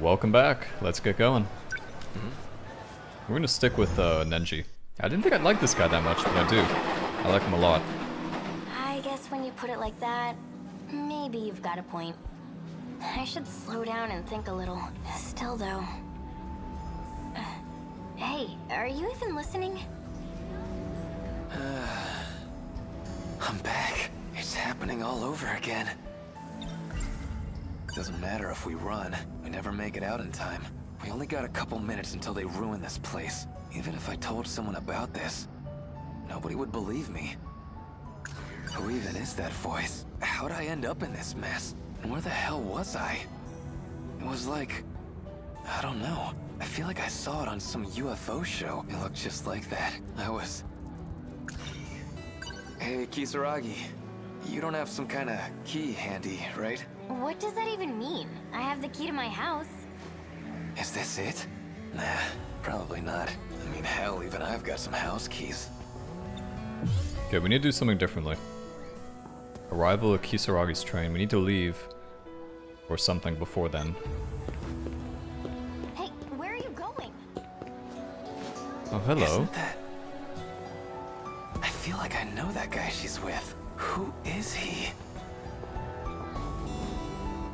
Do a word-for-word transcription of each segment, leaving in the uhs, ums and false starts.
Welcome back. Let's get going. Mm-hmm. We're gonna stick with uh, Nenji. I didn't think I'd like this guy that much, but I do. I like him a lot. I guess when you put it like that, maybe you've got a point. I should slow down and think a little. Still though... Uh, hey, are you even listening? Uh, I'm back. It's happening all over again. Doesn't matter if we run. We never make it out in time. We only got a couple minutes until they ruin this place. Even if I told someone about this, nobody would believe me. Who even is that voice? How'd I end up in this mess? And where the hell was I? It was like... I don't know. I feel like I saw it on some U F O show. It looked just like that. I was... Hey, Kisaragi. You don't have some kind of key handy, right? What does that even mean? I have the key to my house. Is this it? Nah, probably not. I mean, hell, even I've got some house keys. Okay, we need to do something differently. Arrival of Kisaragi's train. We need to leave or something before then. Hey, where are you going? Oh, hello. Isn't that... I feel like I know that guy she's with. Who is he?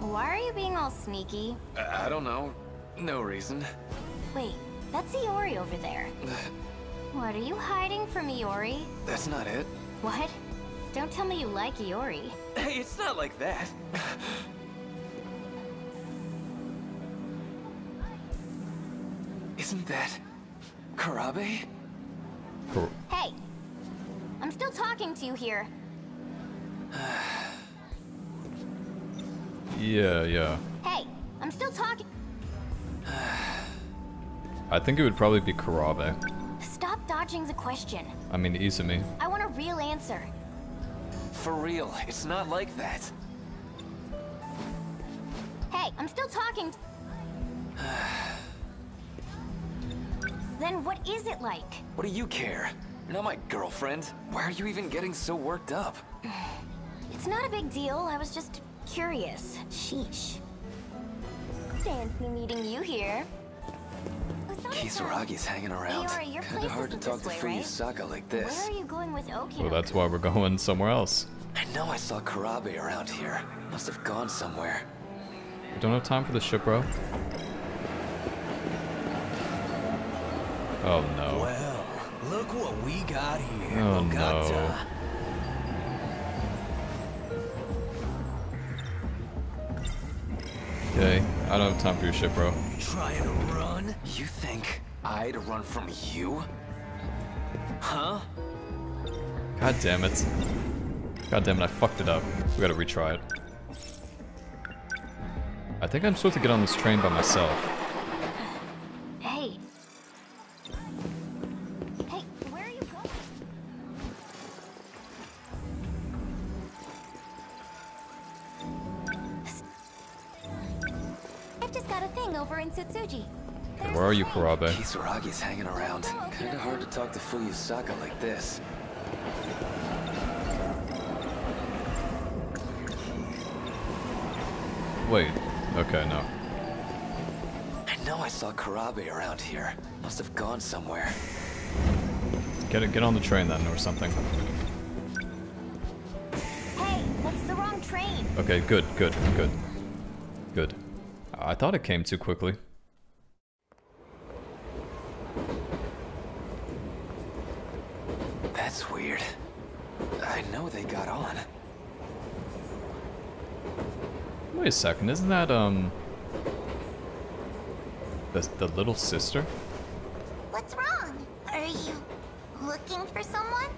Why are you being all sneaky? Uh, I don't know. No reason. Wait, that's Iori over there. What, are you hiding from Iori? That's not it. What? Don't tell me you like Iori. Hey, it's not like that. Isn't that... Kurabe? Kur hey! I'm still talking to you here. Yeah, yeah. Hey, I'm still talking. I think it would probably be Kurabe. Stop dodging the question. I mean, Izumi. I want a real answer. For real, it's not like that. Hey, I'm still talking. Then what is it like? What do you care? You're not my girlfriend. Why are you even getting so worked up? It's not a big deal. I was just curious. Sheesh. Fancy meeting you here. Kisaragi's hanging around. Kinda hard to talk to Fuyusaka like this. Where are you going with Okino? Well, that's why we're going somewhere else. I know I saw Kurabe around here. Must have gone somewhere. We don't have time for the ship, bro. Oh no. Well, look what we got here. Oh Ogata. No. Okay, I don't have time for your shit, bro. Trying to run? You think I'd run from you? Huh? God damn it. God damn it, I fucked it up. We gotta retry it. I think I'm supposed to get on this train by myself. Hey. Hey, where are you going? Just got a thing over in Tsutsuji. There's where are you, Kurabe? Kisaragi's hanging around. Kinda hard to talk to Fuyusaka like this. Wait. Okay, no. I know I saw Kurabe around here. Must have gone somewhere. Get it, get on the train then, or something. Hey, that's the wrong train. Okay, good, good, good, good. I thought it came too quickly. That's weird. I know they got on. Wait a second, isn't that, um... The, the little sister? What's wrong? Are you looking for someone?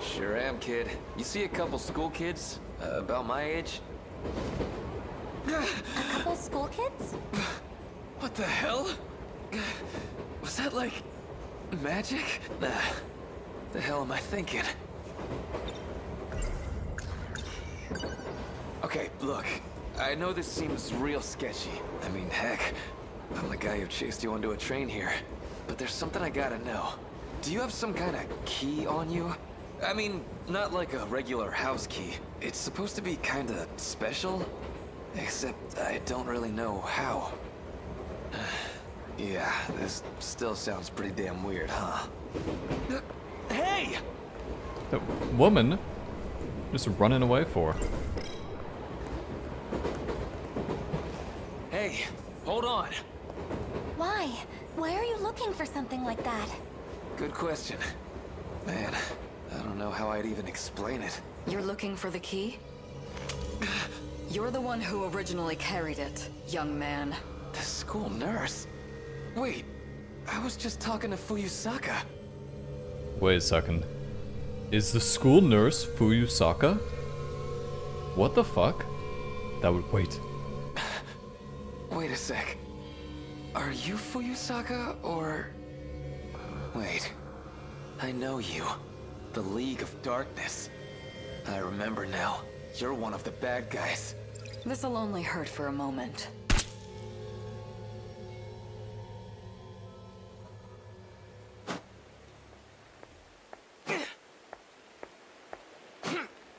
Sure am, kid. You see a couple school kids, uh, about my age? A couple school kids? What the hell? Was that like... magic? Nah. The hell am I thinking? Okay, look. I know this seems real sketchy. I mean, heck. I'm the guy who chased you onto a train here. But there's something I gotta know. Do you have some kind of key on you? I mean, not like a regular house key. It's supposed to be kinda special. Except I don't really know how. Yeah, this still sounds pretty damn weird, huh? Hey! That woman just running away for. Hey, hold on. Why? Why are you looking for something like that? Good question. Man, I don't know how I'd even explain it. You're looking for the key? You're the one who originally carried it, young man. The school nurse? Wait, I was just talking to Fuyusaka. Wait a second. Is the school nurse Fuyusaka? What the fuck? That would wait. Wait a sec. Are you Fuyusaka or... Wait. I know you. The League of Darkness. I remember now. You're one of the bad guys. This'll only hurt for a moment.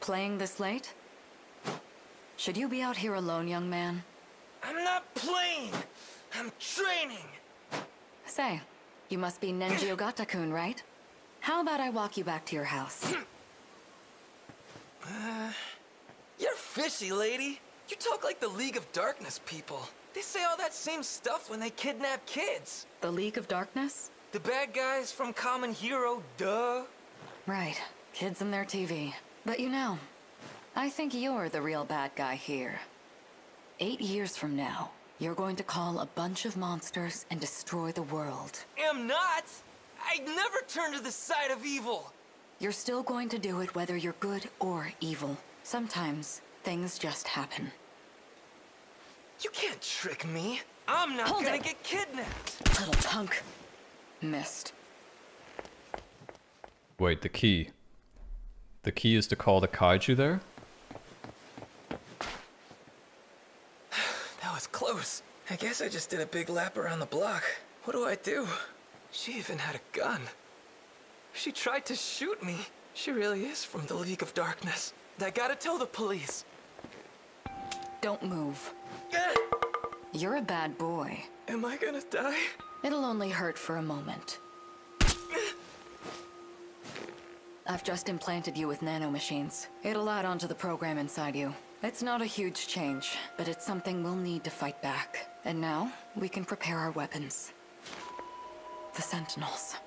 Playing this late? Should you be out here alone, young man? I'm not playing! I'm training! Say, you must be Nenji Ogata-kun, right? How about I walk you back to your house? Uh, you're fishy, lady. You talk like the League of Darkness people. They say all that same stuff when they kidnap kids. The League of Darkness? The bad guys from Common Hero, duh. Right. Kids and their T V. But you know, I think you're the real bad guy here. Eight years from now, you're going to call a bunch of monsters and destroy the world. Am not! I'd never turn to the side of evil! You're still going to do it whether you're good or evil. Sometimes, things just happen. You can't trick me! I'm not Hold gonna it. get kidnapped! Little punk. Missed. Wait, the key. The key is to call the kaiju there? That was close. I guess I just did a big lap around the block. What do I do? She even had a gun. She tried to shoot me. She really is from the League of Darkness. I gotta tell the police. Don't move. You're a bad boy. Am I gonna die? It'll only hurt for a moment. I've just implanted you with nanomachines. It'll add onto the program inside you. It's not a huge change, but it's something we'll need to fight back. And now, we can prepare our weapons. The Sentinels.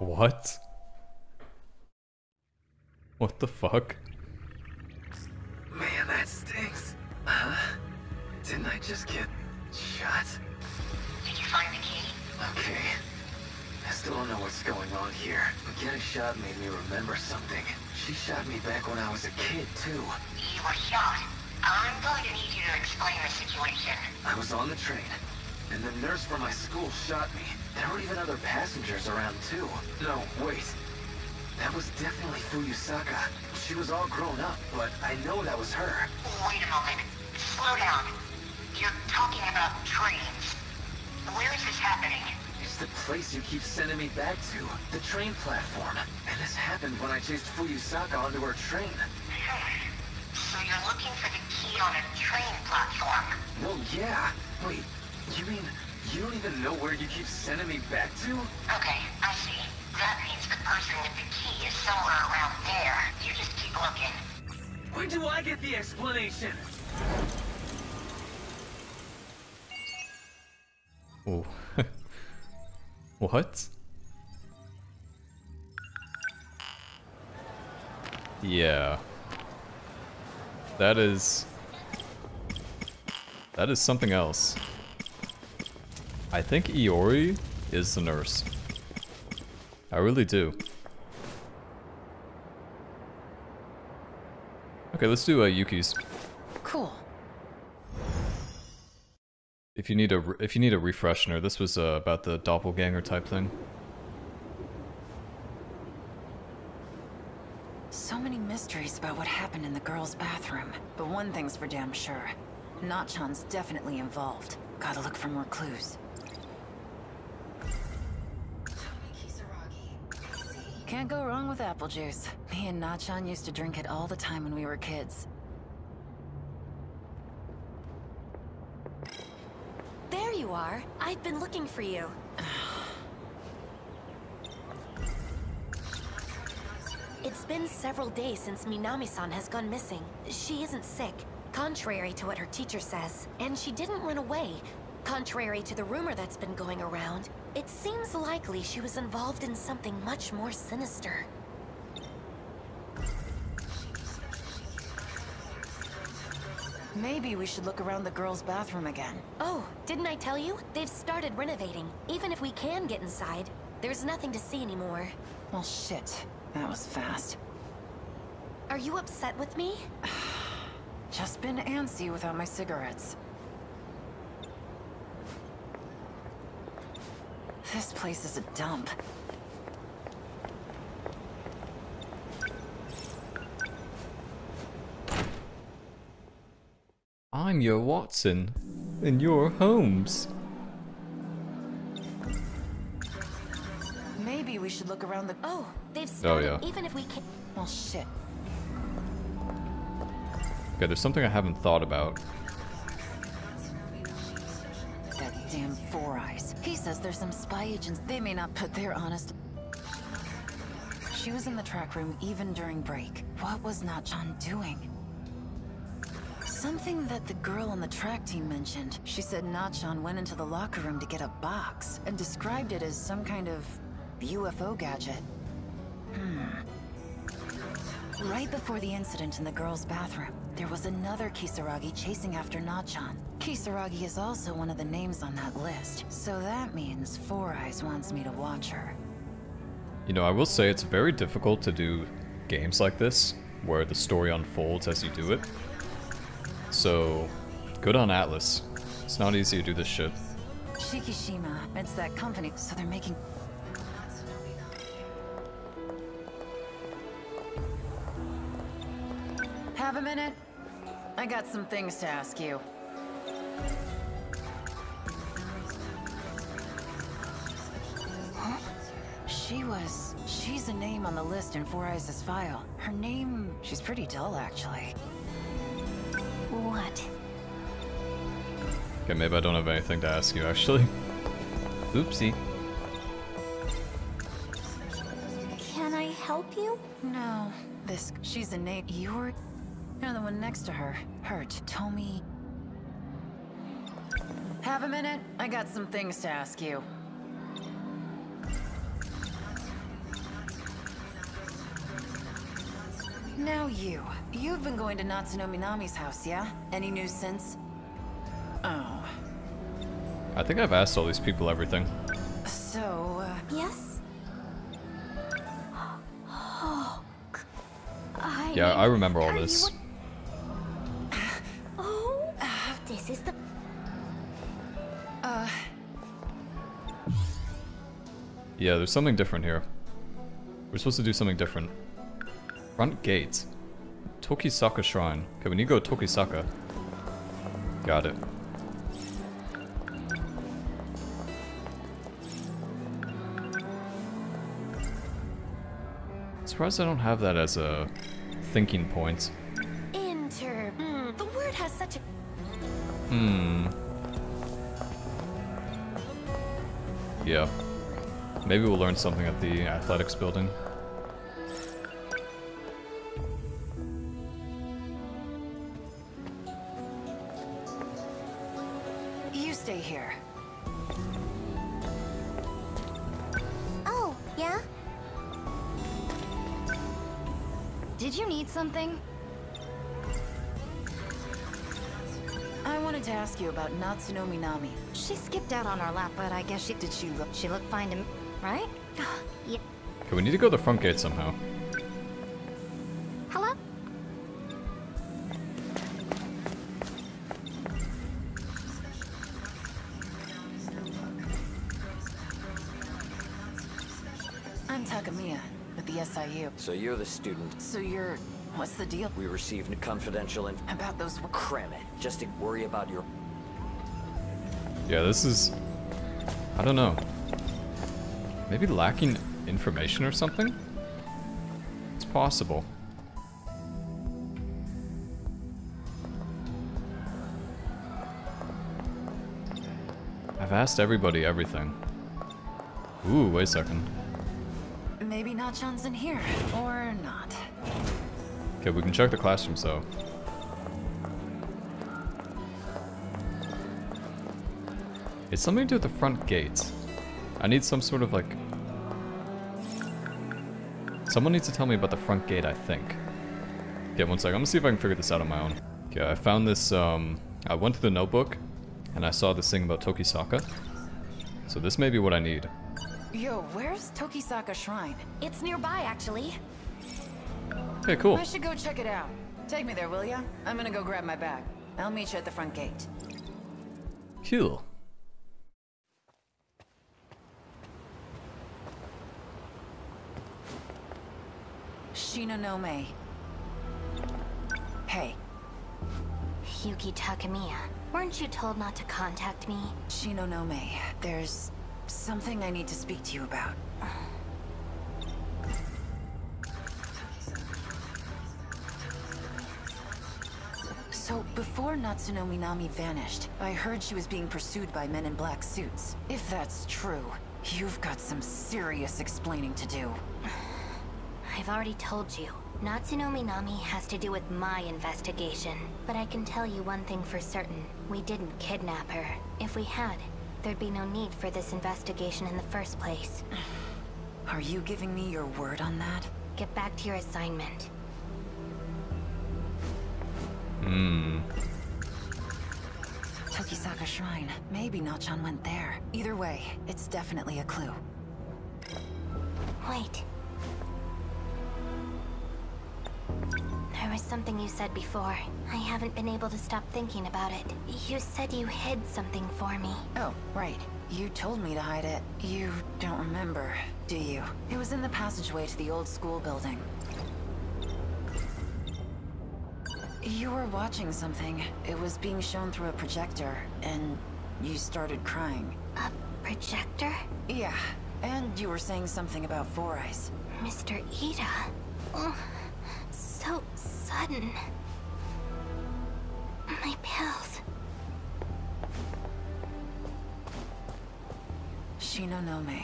What? What the fuck? Man, that stinks. Huh? Didn't I just get shot? Did you find the key? Okay. I still don't know what's going on here. Getting shot made me remember something. She shot me back when I was a kid, too. You were shot. I'm going to need you to explain the situation. I was on the train, and the nurse from my school shot me. There were even other passengers around, too. No, wait. That was definitely Fuyusaka. She was all grown up, but I know that was her. Wait a moment. Slow down. You're talking about trains. Where is this happening? The place you keep sending me back to, the train platform. And this happened when I chased Fuyusaka onto her train. So you're looking for the key on a train platform? Well, yeah. Wait, you mean you don't even know where you keep sending me back to? Okay, I see. That means the person with the key is somewhere around there. You just keep looking. Where do I get the explanation? Oh. What? Yeah. That is... That is something else. I think Iori is the nurse. I really do. Okay, let's do uh, Yuki's. Cool. If you need a if you need a refresher, this was uh, about the doppelganger type thing. So many mysteries about what happened in the girls' bathroom, but one thing's for damn sure: Natchan's definitely involved. Gotta look for more clues. Can't go wrong with apple juice. Me and Natchan used to drink it all the time when we were kids. you are. I've been looking for you. It's been several days since Minami-san has gone missing. She isn't sick, contrary to what her teacher says. And she didn't run away, contrary to the rumor that's been going around. It seems likely she was involved in something much more sinister. Maybe we should look around the girls' bathroom again. Oh, didn't I tell you? They've started renovating. Even if we can get inside, there's nothing to see anymore. Well, shit. That was fast. Are you upset with me? Just been antsy without my cigarettes. This place is a dump. I'm your Watson, and you're Holmes. Maybe we should look around the. Oh, they've started. Oh yeah. Even if we can. Oh shit. Okay, there's something I haven't thought about. That damn Four Eyes. He says there's some spy agents. They may not put their honest. She was in the track room even during break. What was Nachan doing? Something that the girl on the track team mentioned. She said Nachan went into the locker room to get a box and described it as some kind of U F O gadget. Hmm. Right before the incident in the girls' bathroom, there was another Kisaragi chasing after Nachan. Kisaragi is also one of the names on that list, so that means Four Eyes wants me to watch her. You know, I will say it's very difficult to do games like this, where the story unfolds as you do it. So, good on Atlus. It's not easy to do this shit. Shikishima, it's that company, so they're making... Have a minute? I got some things to ask you. Huh? She was... She's a name on the list in Four Eyes' file. Her name... She's pretty dull, actually. What? Okay, maybe I don't have anything to ask you, actually. Oopsie. Can I help you? No. This... She's a name... You're... You're the one next to her. Hurt. Tomi... Have a minute? I got some things to ask you. Now you. You've been going to Natsuno Minami's house, yeah? Any news since? Oh. I think I've asked all these people everything. So, uh... Yes? Oh, I... Yeah, I remember all this. Oh, this is the... Uh... Yeah, there's something different here. We're supposed to do something different. Front gate. Tokisaka Shrine. Okay, we need to go to Tokisaka. Got it. Surprised I don't have that as a thinking point. Inter. Mm, the word has such a. Hmm. Yeah. Maybe we'll learn something at the athletics building. Something? I wanted to ask you about Natsuno Minami. She skipped out on our lap, but I guess she did. She look, she looked fine to me, right? Yeah. Okay, we need to go to the front gate somehow. Hello? I'm Takamiya with the S I U. So you're the student. So you're. What's the deal? We received confidential info about those. Cram it. Just to worry about your. Yeah, this is. I don't know. Maybe lacking information or something? It's possible. I've asked everybody everything. Ooh, wait a second. Maybe Nachan's in here, or not. Okay, we can check the classroom, so. It's something to do with the front gates. I need some sort of, like... Someone needs to tell me about the front gate, I think. Okay, one second. I'm gonna see if I can figure this out on my own. Okay, I found this, um... I went to the notebook, and I saw this thing about Tokisaka. So this may be what I need. Yo, where's Tokisaka Shrine? It's nearby, actually. Okay, cool. I should go check it out. Take me there, will ya? I'm gonna go grab my bag. I'll meet you at the front gate. Cool. Shinonome. Hey. Yuki Takamiya, weren't you told not to contact me? Shinonome, there's something I need to speak to you about. So, before Natsuno Minami vanished, I heard she was being pursued by men in black suits. If that's true, you've got some serious explaining to do. I've already told you. Natsuno Minami has to do with my investigation. But I can tell you one thing for certain. We didn't kidnap her. If we had, there'd be no need for this investigation in the first place. Are you giving me your word on that? Get back to your assignment. Hmm. Tokisaka Shrine. Maybe Nachan went there. Either way, it's definitely a clue. Wait. There was something you said before. I haven't been able to stop thinking about it. You said you hid something for me. Oh, right. You told me to hide it. You don't remember, do you? It was in the passageway to the old school building. You were watching something. It was being shown through a projector, and you started crying. A projector? Yeah, and you were saying something about Four Eyes. Mister Ida? Oh, so sudden. My pills. Shinonome.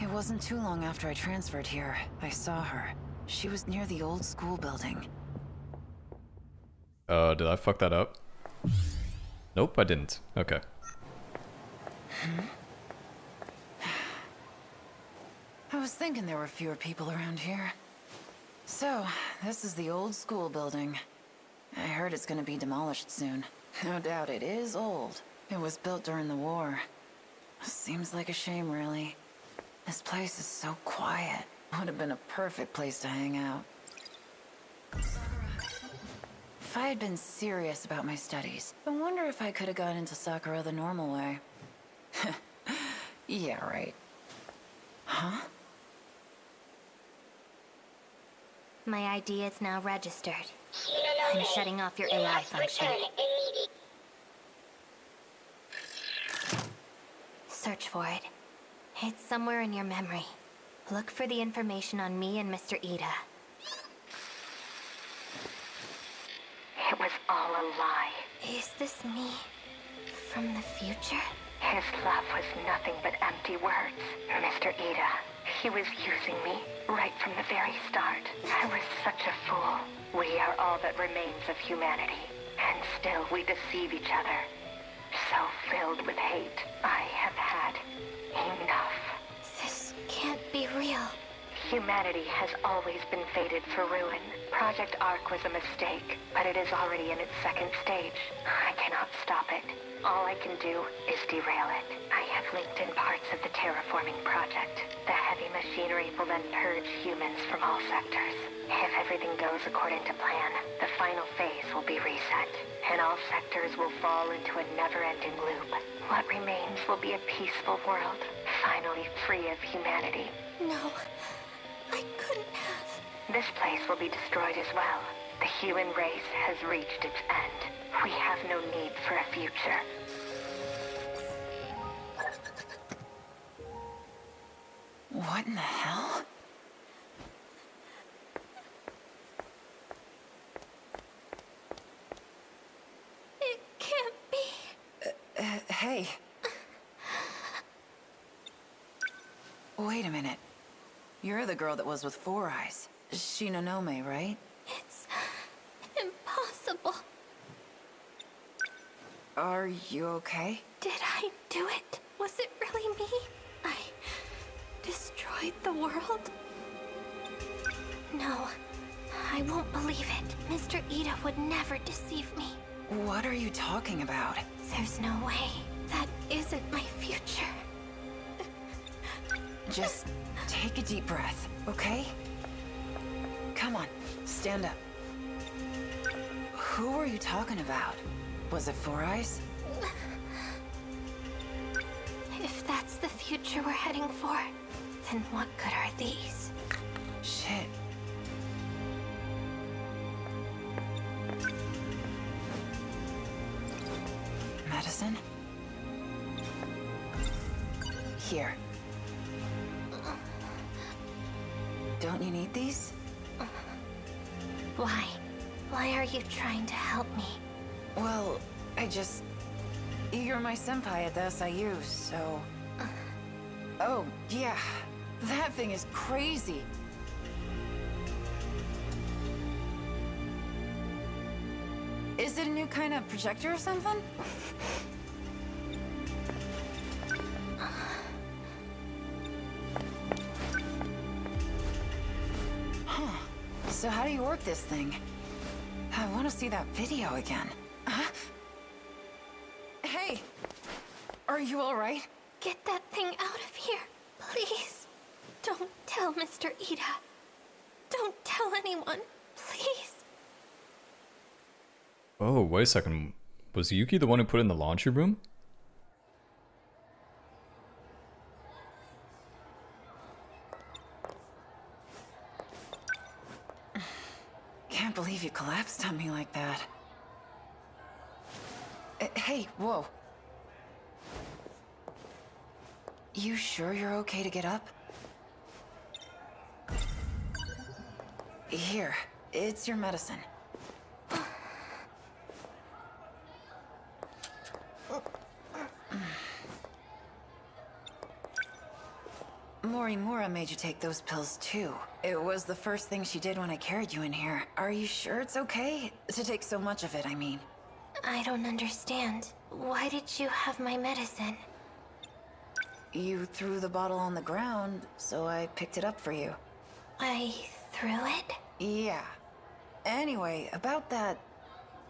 It wasn't too long after I transferred here, I saw her. She was near the old school building. Uh, did I fuck that up? Nope, I didn't. Okay. Hmm? I was thinking there were fewer people around here. So, this is the old school building. I heard it's gonna be demolished soon. No doubt it is old. It was built during the war. Seems like a shame, really. This place is so quiet. Would have been a perfect place to hang out. If I had been serious about my studies, I wonder if I could have gotten into Sakura the normal way. Yeah, right. Huh? My I D is now registered. I'm shutting off your A I function. Search for it. It's somewhere in your memory. Look for the information on me and Mister Ida. It was all a lie. Is this me from the future? His love was nothing but empty words. Mister Ida, he was using me right from the very start. I was such a fool. We are all that remains of humanity, and still we deceive each other. So filled with hate, I have had enough. This can't be real. Humanity has always been fated for ruin. Project Ark was a mistake, but it is already in its second stage. I cannot stop it. All I can do is derail it. I have linked in parts of the terraforming project. The heavy machinery will then purge humans from all sectors. If everything goes according to plan, the final phase will be reset, and all sectors will fall into a never-ending loop. What remains will be a peaceful world, finally free of humanity. No, I couldn't have. This place will be destroyed as well. The human race has reached its end. We have no need for a future. What in the hell? minute. You're the girl that was with Four Eyes. Shinonome, right? It's... impossible. Are you okay? Did I do it? Was it really me? I... destroyed the world? No. I won't believe it. Mister Ida would never deceive me. What are you talking about? There's no way. That isn't my future. Just take a deep breath, okay? Come on, stand up. Who were you talking about? Was it Four Eyes? If that's the future we're heading for, then what good are these? Shit. Medicine? Here. Don't you need these? Why? Why are you trying to help me? Well, I just... You're my senpai at the S I U, so... Uh. Oh, yeah. That thing is crazy. Is it a new kind of projector or something? So how do you work this thing? I want to see that video again. Huh? Hey! Are you alright? Get that thing out of here, please. Don't tell Mister Ida. Don't tell anyone, please. Oh, wait a second. Was Yuki the one who put it in the laundry room? You collapsed on me like that. Uh, hey, whoa. You sure you're okay to get up? Here, it's your medicine. Morimura made you take those pills too. It was the first thing she did when I carried you in here. Are you sure it's okay? To take so much of it, I mean. I don't understand. Why did you have my medicine? You threw the bottle on the ground, so I picked it up for you. I threw it? Yeah. Anyway, about that...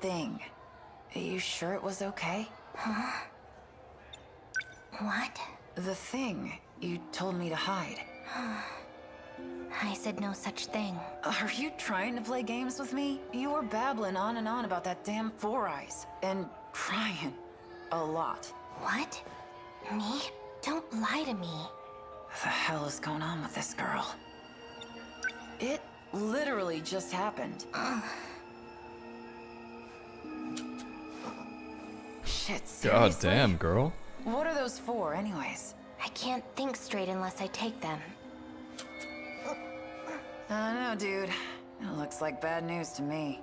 thing. Are you sure it was okay? Huh? What? The thing you told me to hide. I said no such thing. Are you trying to play games with me? You were babbling on and on about that damn Four Eyes. And crying. A lot. What? Me? Don't lie to me. What the hell is going on with this girl? It literally just happened. Shit, seriously? God damn, girl. What are those for, anyways? I can't think straight unless I take them. I know, dude. It looks like bad news to me.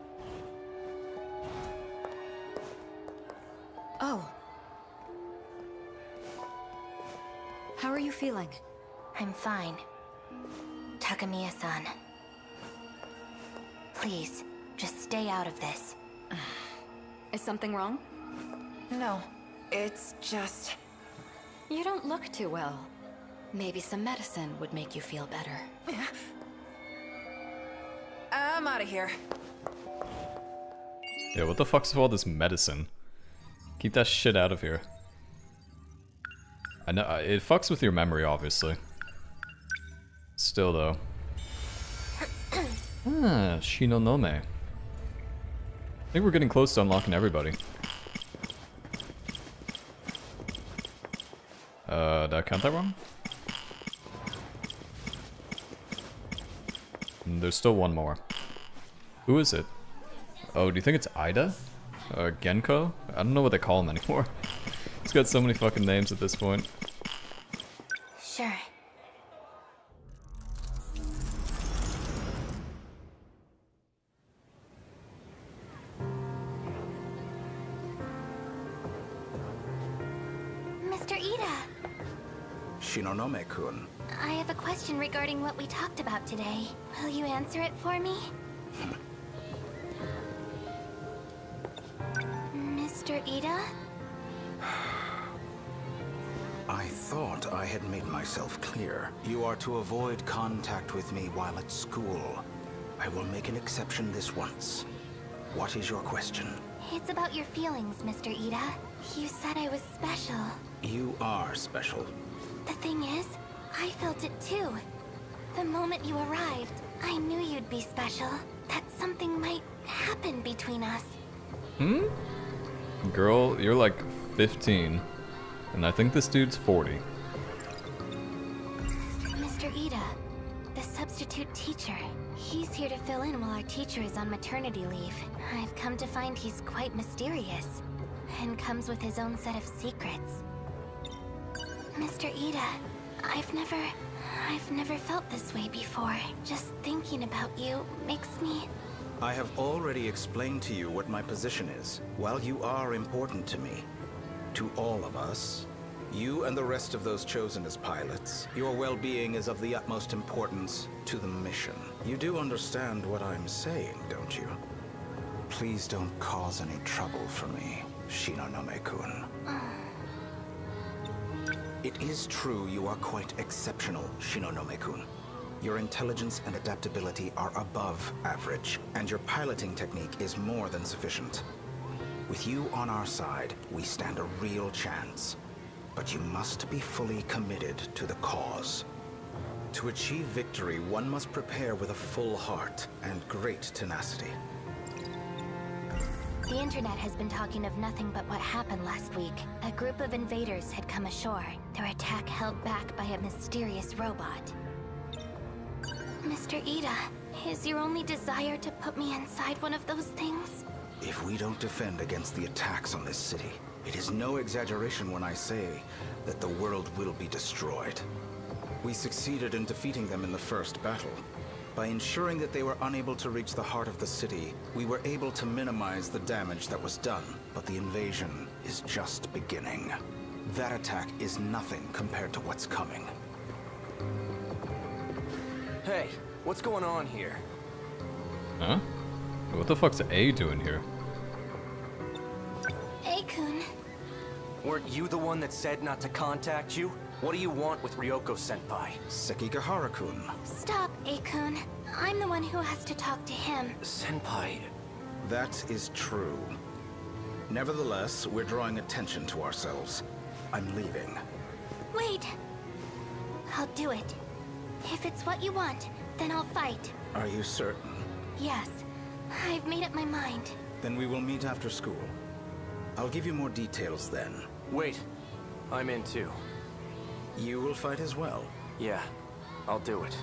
Oh. How are you feeling? I'm fine. Takamiya-san. Please, just stay out of this. Is something wrong? No. It's just... You don't look too well. Maybe some medicine would make you feel better. I'm out of here. Yeah, what the fuck's with all this medicine? Keep that shit out of here. I know, it fucks with your memory, obviously. Still, though. Ah, Shinonome. I think we're getting close to unlocking everybody. Uh, did I count that wrong? And there's still one more. Who is it? Oh, do you think it's Ida? Or Genko? I don't know what they call him anymore. He's got so many fucking names at this point. Sure. Shinonome-kun. I have a question regarding what we talked about today. Will you answer it for me? Mister Ida? I thought I had made myself clear. You are to avoid contact with me while at school. I will make an exception this once. What is your question? It's about your feelings, Mister Ida. You said I was special. You are special. The thing is, I felt it too. The moment you arrived, I knew you'd be special. That something might happen between us. Hmm? Girl, you're like fifteen. And I think this dude's forty. Mister Ida, the substitute teacher. He's here to fill in while our teacher is on maternity leave. I've come to find he's quite mysterious, and comes with his own set of secrets. Mister Ida, I've never... I've never felt this way before. Just thinking about you makes me... I have already explained to you what my position is. While you are important to me, to all of us, you and the rest of those chosen as pilots, your well-being is of the utmost importance to the mission. You do understand what I'm saying, don't you? Please don't cause any trouble for me, Shinonome-kun. It is true you are quite exceptional, Shinonome-kun. Your intelligence and adaptability are above average, and your piloting technique is more than sufficient. With you on our side, we stand a real chance. But you must be fully committed to the cause. To achieve victory, one must prepare with a full heart and great tenacity. The internet has been talking of nothing but what happened last week. A group of invaders had come ashore, their attack held back by a mysterious robot. Mister Ida, is your only desire to put me inside one of those things? If we don't defend against the attacks on this city, it is no exaggeration when I say that the world will be destroyed. We succeeded in defeating them in the first battle. By ensuring that they were unable to reach the heart of the city, we were able to minimize the damage that was done, but the invasion is just beginning. That attack is nothing compared to what's coming. Hey, what's going on here? Huh? What the fuck's A doing here? A-kun. Weren't you the one that said not to contact you? What do you want with Ryoko-senpai? Sekigahara-kun. Stop, A-kun. I'm the one who has to talk to him. Senpai... That is true. Nevertheless, we're drawing attention to ourselves. I'm leaving. Wait! I'll do it. If it's what you want, then I'll fight. Are you certain? Yes. I've made up my mind. Then we will meet after school. I'll give you more details then. Wait. I'm in too. You will fight as well? Yeah. I'll do it.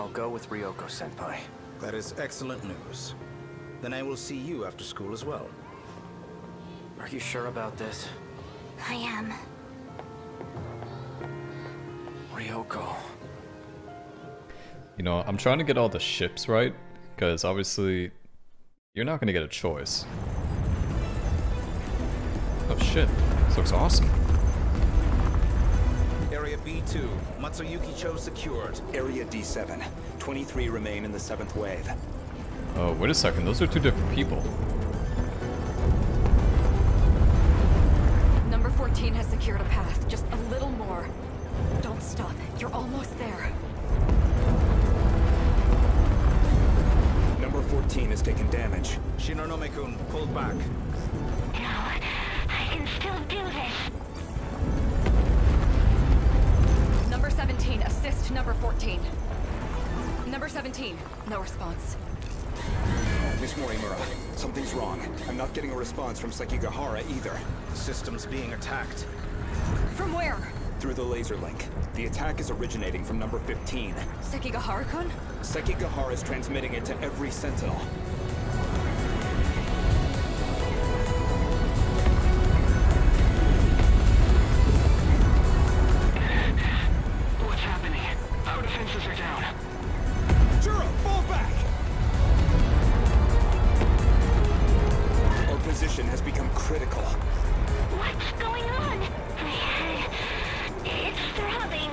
I'll go with Ryoko-senpai. That is excellent news. Then I will see you after school as well. Are you sure about this? I am. Ryoko. You know, I'm trying to get all the ships right, because obviously... You're not gonna get a choice. Oh shit, this looks awesome. Area B two, Matsuyuki-cho secured. Area D seven, twenty-three remain in the seventh wave. Oh, wait a second, those are two different people. Number fourteen has secured a path, just a little more. Don't stop, you're almost there. fourteen has taken damage. Shinonome-kun, pull back. No, I can still do this. Number seventeen, assist number fourteen. Number seventeen, no response. Miss Morimura, something's wrong. I'm not getting a response from Sekigahara either. The system's being attacked. From where? Through the laser link. The attack is originating from number fifteen. Sekigahara-kun? Sekigahara is transmitting it to every sentinel. What's happening? Our defenses are down. Juro, fall back! Our position has become critical. What's going on? It's throbbing.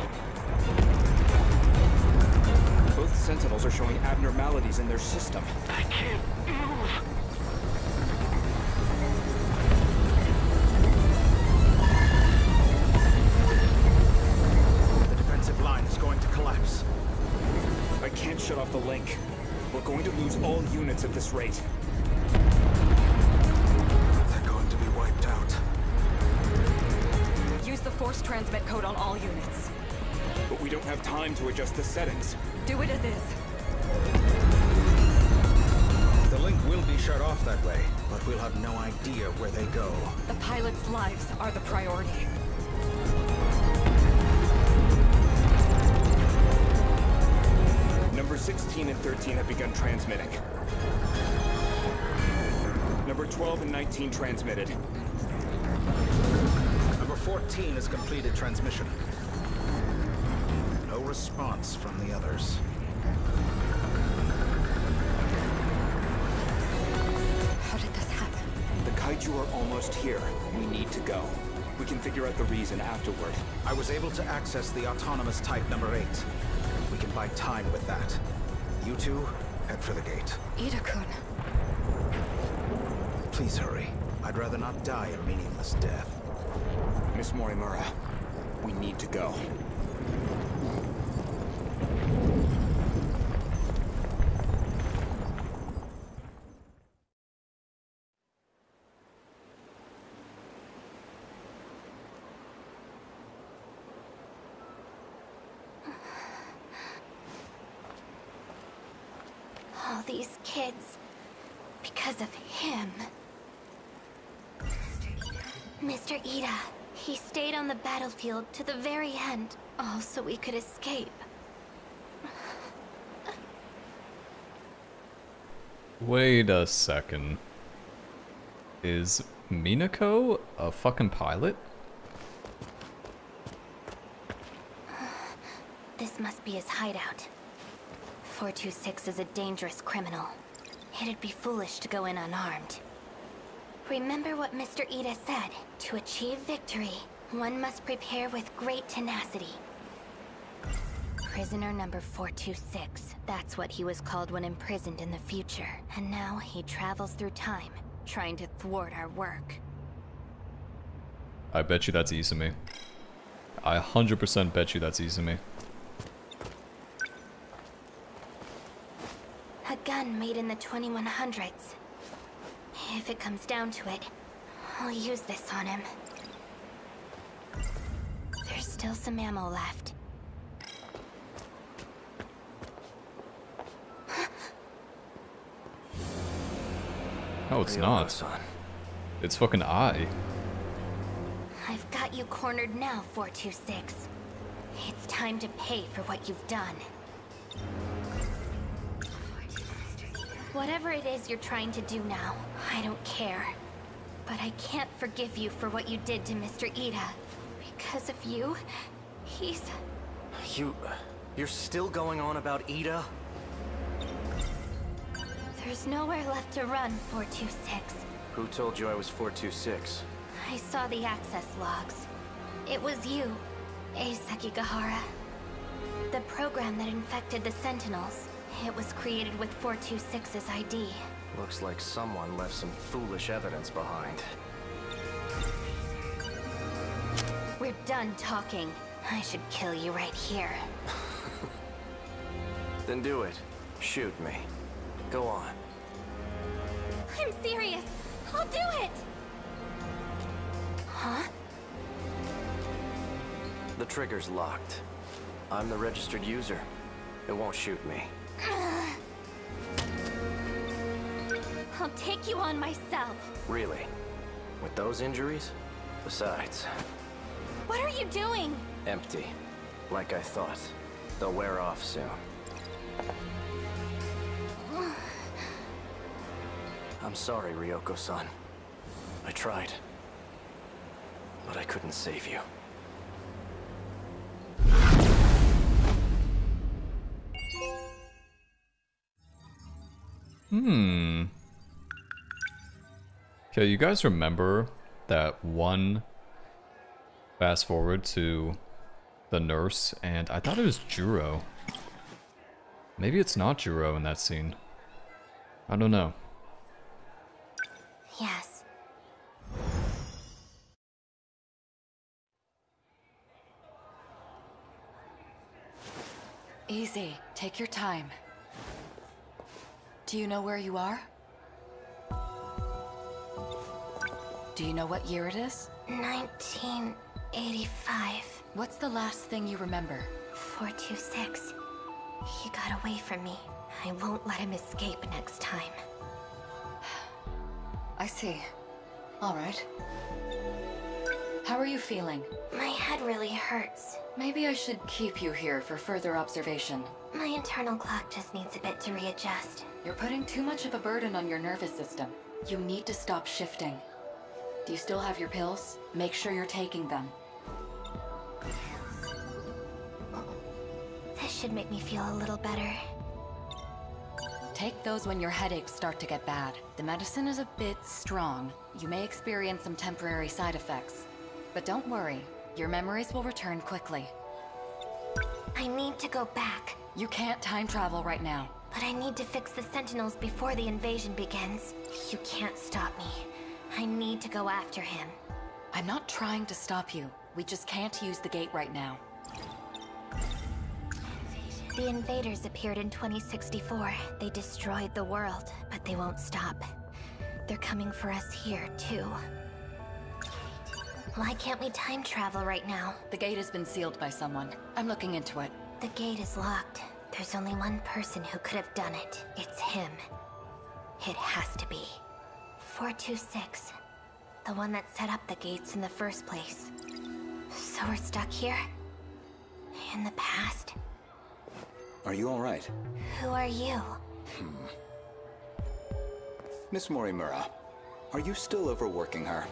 this rate. They're going to be wiped out. Use the force transmit code on all units. But we don't have time to adjust the settings. Do it as is. The link will be shut off that way, but we'll have no idea where they go. The pilots' lives are the priority. Number sixteen and thirteen have begun transmitting. Number twelve and nineteen transmitted. Number fourteen has completed transmission. No response from the others. How did this happen? The kaiju are almost here. We need to go. We can figure out the reason afterward. I was able to access the autonomous type number eight. We can buy time with that. You two, head for the gate. Ida-kun. Please hurry. I'd rather not die a meaningless death. Miss Morimura, we need to go. These kids, because of him. Mister Ida, he stayed on the battlefield to the very end, all so we could escape. Wait a second. Is Minako a fucking pilot? This must be his hideout. four two six is a dangerous criminal. It'd be foolish to go in unarmed. Remember what Mister Ida said. To achieve victory, one must prepare with great tenacity. Prisoner number four two six. That's what he was called when imprisoned in the future. And now he travels through time, trying to thwart our work. I bet you that's Izumi. I one hundred percent bet you that's Izumi. A gun made in the twenty-one hundreds. If it comes down to it, I'll use this on him. There's still some ammo left. No, it's not. It's fucking I. I've got you cornered now, four two six. It's time to pay for what you've done. Whatever it is you're trying to do now, I don't care. But I can't forgive you for what you did to Mister Ida. Because of you, he's... You... you're still going on about Ida? There's nowhere left to run, four two six. Who told you I was four two six? I saw the access logs. It was you, eh, Sekigahara. The program that infected the Sentinels. It was created with four two six's I D. Looks like someone left some foolish evidence behind. We're done talking. I should kill you right here. Then do it. Shoot me. Go on. I'm serious. I'll do it! Huh? The trigger's locked. I'm the registered user. It won't shoot me. I'll take you on myself. Really? With those injuries? Besides... What are you doing? Empty. Like I thought. They'll wear off soon. I'm sorry, Ryoko-san. I tried. But I couldn't save you. Hmm. Okay, you guys remember that one fast forward to the nurse, and I thought it was Juro. Maybe it's not Juro in that scene. I don't know. Yes. Easy. Take your time. Do you know where you are? Do you know what year it is? nineteen eighty-five. What's the last thing you remember? four two six. He got away from me. I won't let him escape next time. I see. All right. How are you feeling? My head really hurts. Maybe I should keep you here for further observation. My internal clock just needs a bit to readjust. You're putting too much of a burden on your nervous system. You need to stop shifting. Do you still have your pills? Make sure you're taking them. This should make me feel a little better. Take those when your headaches start to get bad. The medicine is a bit strong. You may experience some temporary side effects. But don't worry, your memories will return quickly. I need to go back. You can't time travel right now. But I need to fix the Sentinels before the invasion begins. You can't stop me. I need to go after him. I'm not trying to stop you. We just can't use the gate right now. The invaders appeared in twenty sixty-four. They destroyed the world, but they won't stop. They're coming for us here, too. Why can't we time travel right now? The gate has been sealed by someone. I'm looking into it. The gate is locked. There's only one person who could have done it. It's him. It has to be. four two six. The one that set up the gates in the first place. So we're stuck here? In the past? Are you all right? Who are you? Hmm. Miss Morimura, are you still overworking her?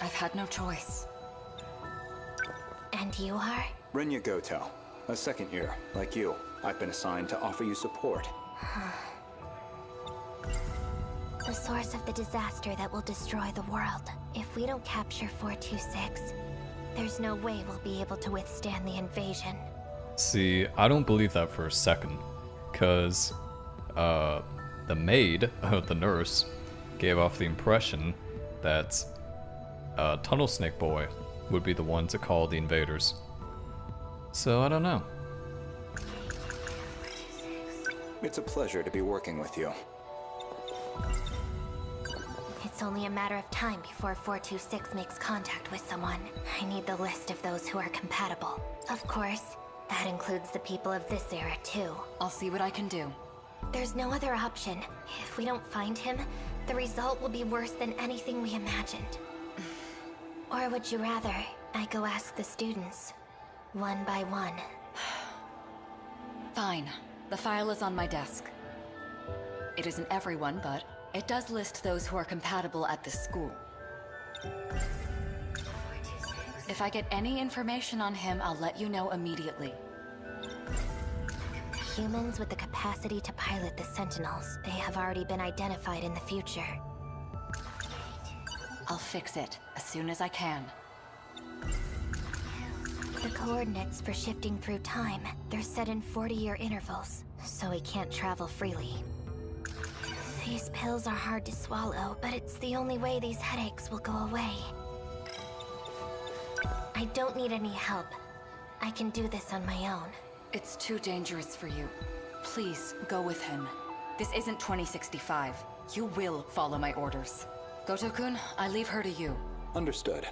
I've had no choice. And you are? Renya Goto, a second year, like you. I've been assigned to offer you support. The source of the disaster that will destroy the world. If we don't capture four two six, there's no way we'll be able to withstand the invasion. See, I don't believe that for a second, because uh, the maid, the nurse, gave off the impression that uh, Tunnel Snake Boy would be the one to call the invaders. So I don't know. It's a pleasure to be working with you. It's only a matter of time before four two six makes contact with someone. I need the list of those who are compatible. Of course. That includes the people of this era, too. I'll see what I can do. There's no other option. If we don't find him, the result will be worse than anything we imagined. Or would you rather I go ask the students, one by one? Fine. The file is on my desk. It isn't everyone, but it does list those who are compatible at this school. If I get any information on him, I'll let you know immediately. Humans with the capacity to pilot the Sentinels. They have already been identified in the future. I'll fix it as soon as I can. The coordinates for shifting through time, they're set in forty-year intervals, so we can't travel freely. These pills are hard to swallow, but it's the only way these headaches will go away. I don't need any help. I can do this on my own. It's too dangerous for you. Please, go with him. This isn't twenty sixty-five. You will follow my orders. Goto-kun, I leave her to you. Understood.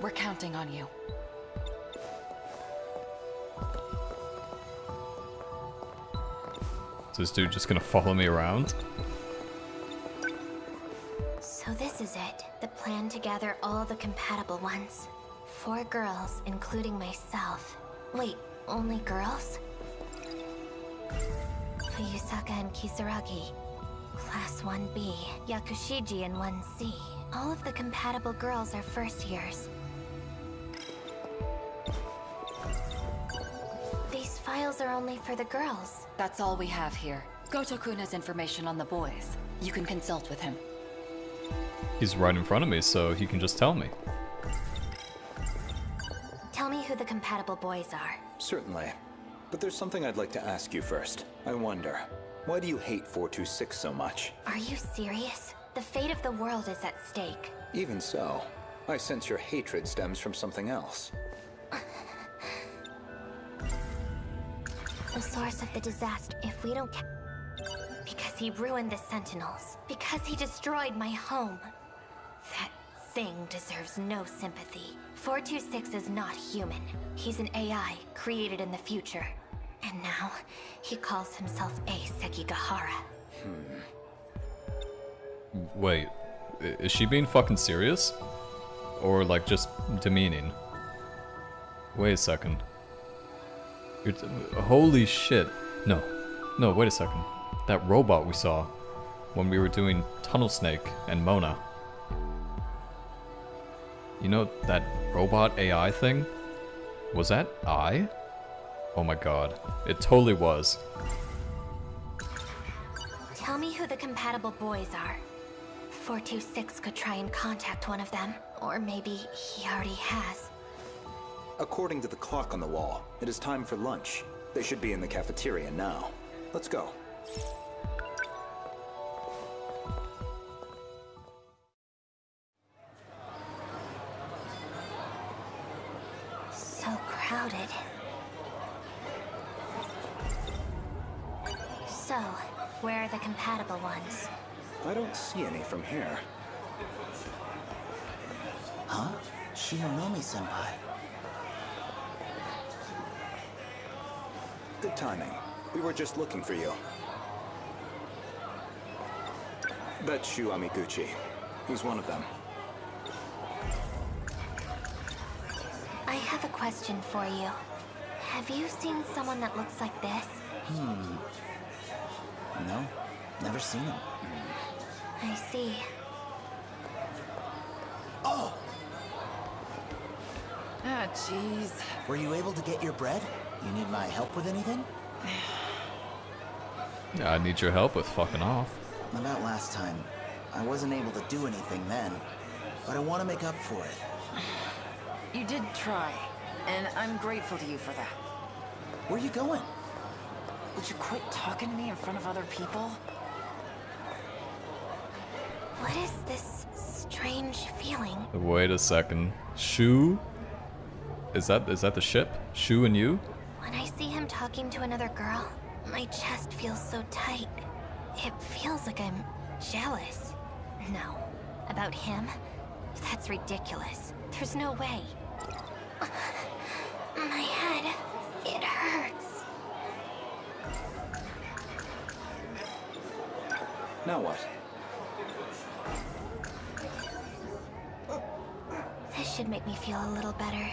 We're counting on you. Is this dude just gonna follow me around? So this is it. The plan to gather all the compatible ones. Four girls, including myself. Wait, only girls? Fuyusaka and Kisaragi. Class one B. Yakushiji and one C. All of the compatible girls are first years. These files are only for the girls. That's all we have here. Goto-kun has information on the boys. You can consult with him. He's right in front of me, so he can just tell me. Tell me who the compatible boys are. Certainly. But there's something I'd like to ask you first. I wonder, why do you hate four two six so much? Are you serious? The fate of the world is at stake. Even so, I sense your hatred stems from something else. the source of the disaster if we don't... Because he ruined the Sentinels. Because he destroyed my home. That thing deserves no sympathy. four two six is not human. He's an A I created in the future. And now, he calls himself a Sekigahara. Hmm. Wait, is she being fucking serious? Or like just demeaning? Wait a second. You're t holy shit. No, no, wait a second. That robot we saw when we were doing Tunnel Snake and Mona. You know, that robot A I thing? Was that I? Oh my god, it totally was. Tell me who the compatible boys are. four two six could try and contact one of them, or maybe he already has. According to the clock on the wall, it is time for lunch. They should be in the cafeteria now. Let's go. So crowded. So, where are the compatible ones? I don't see any from here. Huh? Shinonome-senpai. Good timing. We were just looking for you. That's Shu Amiguchi. He's one of them. I have a question for you. Have you seen someone that looks like this? Hmm. No, never seen him. I see. Oh! Ah, jeez. Were you able to get your bread? You need my help with anything? Yeah, I need your help with fucking off. About last time. I wasn't able to do anything then, but I want to make up for it. You did try, and I'm grateful to you for that. Where are you going? Would you quit talking to me in front of other people? What is this strange feeling? Wait a second. Shu? Is that is that the ship? Shu and you? When I see him talking to another girl, my chest feels so tight. It feels like I'm jealous. No. About him? That's ridiculous. There's no way. My head. It hurts. Now what? This should make me feel a little better.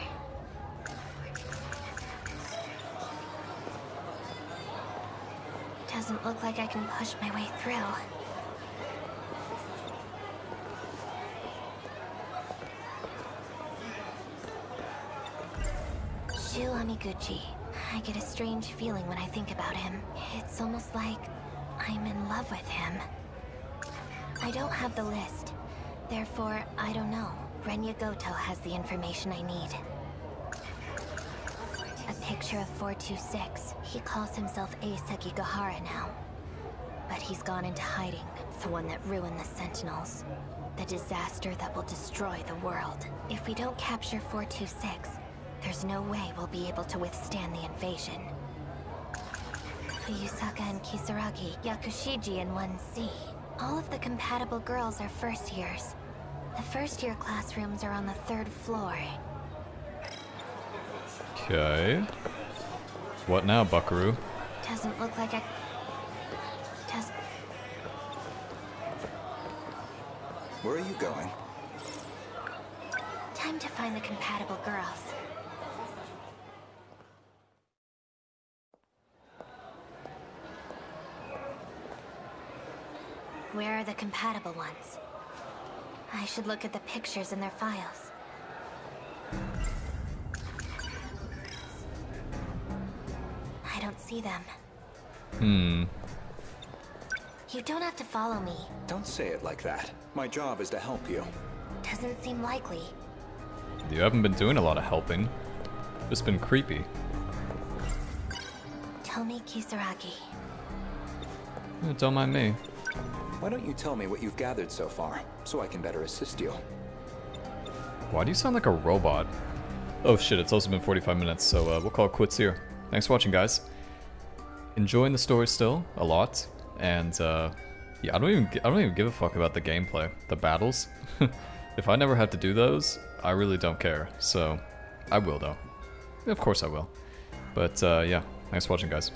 Doesn't look like I can push my way through. Shu Amiguchi. I get a strange feeling when I think about him. It's almost like I'm in love with him. I don't have the list. Therefore, I don't know. Renya Goto has the information I need. A picture of four two six. He calls himself a Sekigahara now. But he's gone into hiding. The one that ruined the Sentinels. The disaster that will destroy the world. If we don't capture four two six, there's no way we'll be able to withstand the invasion. Fuyusaka and Kisaragi, Yakushiji and one C. All of the compatible girls are first years. The first year classrooms are on the third floor. Okay. What now, Buckaroo? Doesn't look like I... Does... Where are you going? Time to find the compatible girls. Where are the compatible ones? I should look at the pictures in their files. I don't see them. Hmm. You don't have to follow me. Don't say it like that. My job is to help you. Doesn't seem likely. You haven't been doing a lot of helping. It's been creepy. Tell me, Kisaragi. Yeah, don't mind me. Why don't you tell me what you've gathered so far, so I can better assist you? Why do you sound like a robot? Oh shit, it's also been forty-five minutes, so uh, we'll call it quits here. Thanks for watching, guys. enjoying the story still a lot, and uh, yeah, I don't even I don't even give a fuck about the gameplay, the battles. If I never have to do those, I really don't care. So I will though, of course I will. But uh, yeah, thanks for watching, guys.